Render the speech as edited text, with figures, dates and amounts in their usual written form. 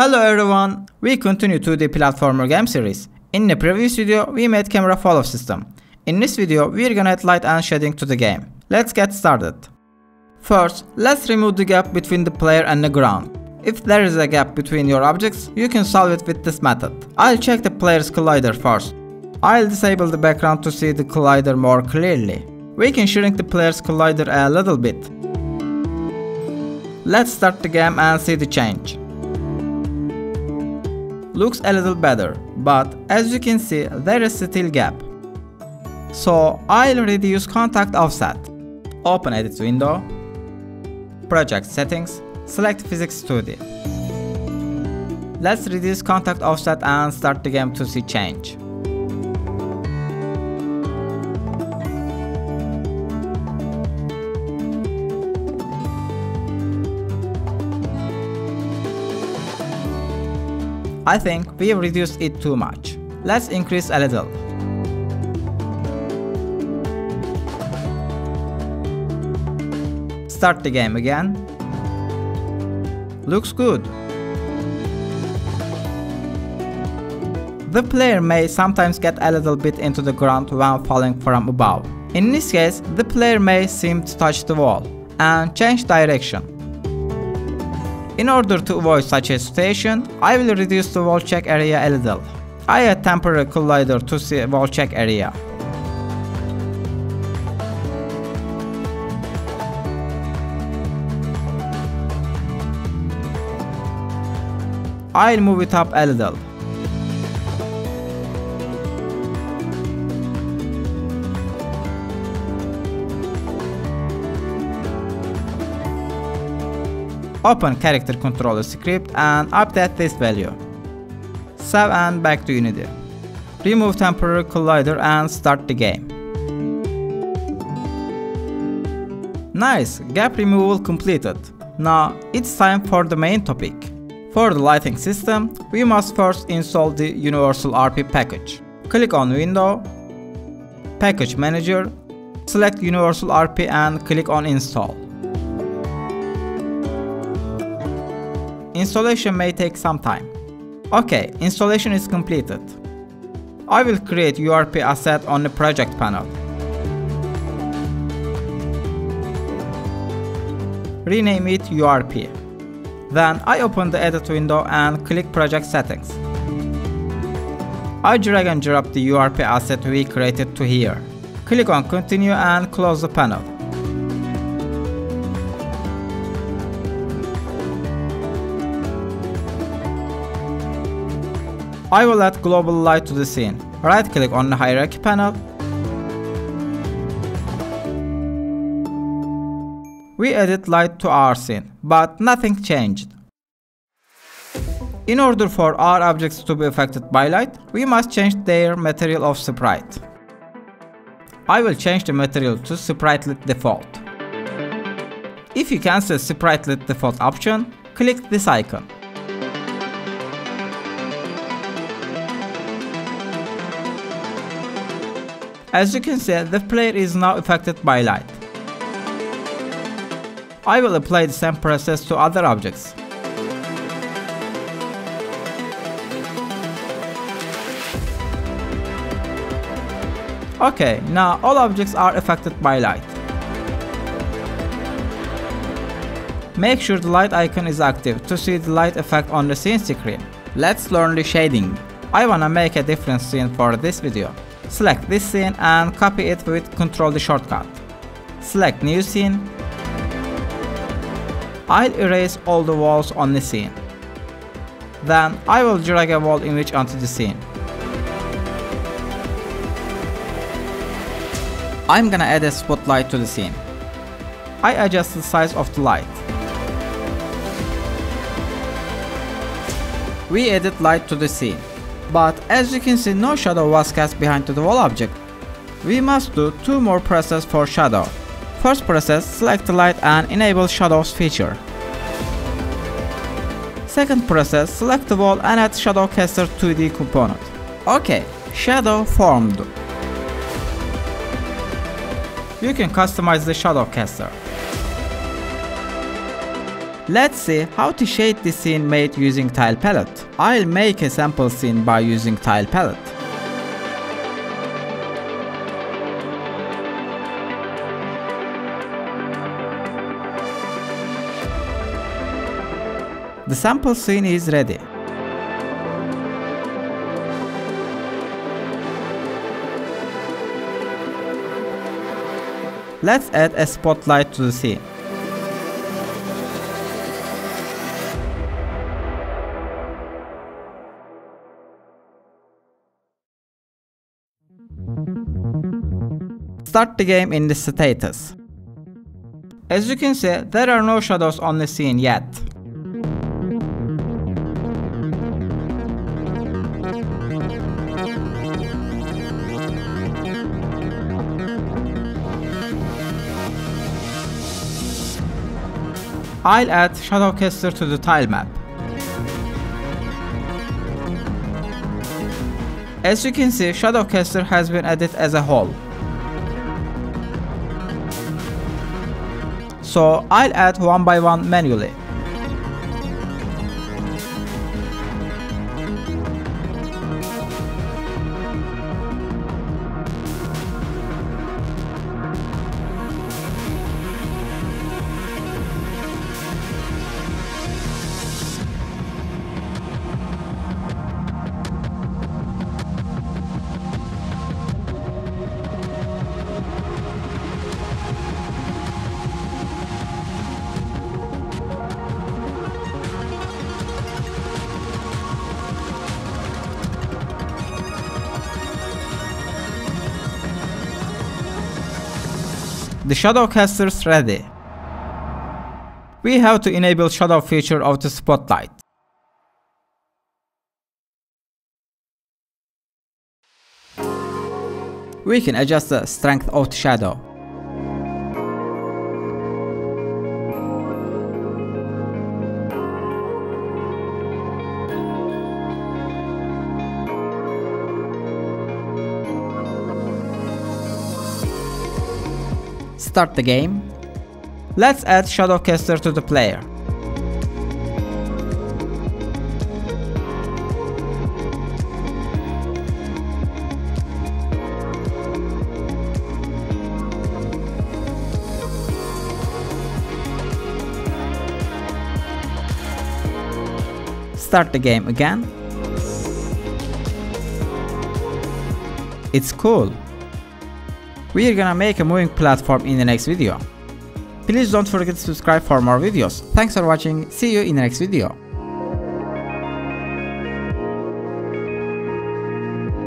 Hello everyone, we continue to the platformer game series. In the previous video we made camera follow system. In this video we are gonna add light and shading to the game. Let's get started. First, let's remove the gap between the player and the ground. If there is a gap between your objects, you can solve it with this method. I'll check the player's collider first. I'll disable the background to see the collider more clearly. We can shrink the player's collider a little bit. Let's start the game and see the change. Looks a little better, but as you can see there is still gap. So I'll reduce contact offset. Open edit window, project settings, select physics 2D. Let's reduce contact offset and start the game to see change. I think we've reduced it too much. Let's increase a little. Start the game again. Looks good. The player may sometimes get a little bit into the ground when falling from above. In this case, the player may seem to touch the wall and change direction. In order to avoid such a situation, I will reduce the wall check area a little. I add temporary collider to see wall check area. I'll move it up a little. Open character controller script and update this value. Save and back to Unity. Remove temporary collider and start the game. Nice, gap removal completed. Now it's time for the main topic. For the lighting system, we must first install the Universal RP package. Click on Window, Package Manager, select Universal RP and click on Install. Installation may take some time. Okay, installation is completed. I will create URP asset on the project panel. Rename it URP. Then I open the edit window and click project settings. I drag and drop the URP asset we created to here. Click on continue and close the panel. I will add global light to the scene. Right click on the hierarchy panel. We added light to our scene, but nothing changed. In order for our objects to be affected by light, we must change their material of sprite. I will change the material to Sprite Lit Default. If you cancel Sprite Lit Default option, click this icon. As you can see, the player is now affected by light. I will apply the same process to other objects. Okay, now all objects are affected by light. Make sure the light icon is active to see the light effect on the scene screen. Let's learn the shading. I wanna make a different scene for this video. Select this scene and copy it with Ctrl the shortcut. Select new scene. I'll erase all the walls on the scene. Then I will drag a wall image onto the scene. I'm gonna add a spotlight to the scene. I adjust the size of the light. We added light to the scene. But as you can see, no shadow was cast behind the wall object. We must do two more processes for shadow. First process, select the light and enable shadows feature. Second process, select the wall and add Shadow Caster 2D component. Okay, shadow formed. You can customize the Shadow Caster. Let's see how to shade the scene made using Tile Palette. I'll make a sample scene by using Tile Palette. The sample scene is ready. Let's add a spotlight to the scene. Start the game in the status. As you can see, there are no shadows on the scene yet. I'll add Shadow Caster to the tile map. As you can see, Shadow Caster has been added as a whole. So I'll add one by one manually. The shadow caster's ready. We have to enable shadow feature of the spotlight. We can adjust the strength of the shadow. Start the game. Let's add Shadow Caster to the player. Start the game again. It's cool. We're gonna make a moving platform in the next video. Please don't forget to subscribe for more videos. Thanks for watching. See you in the next video.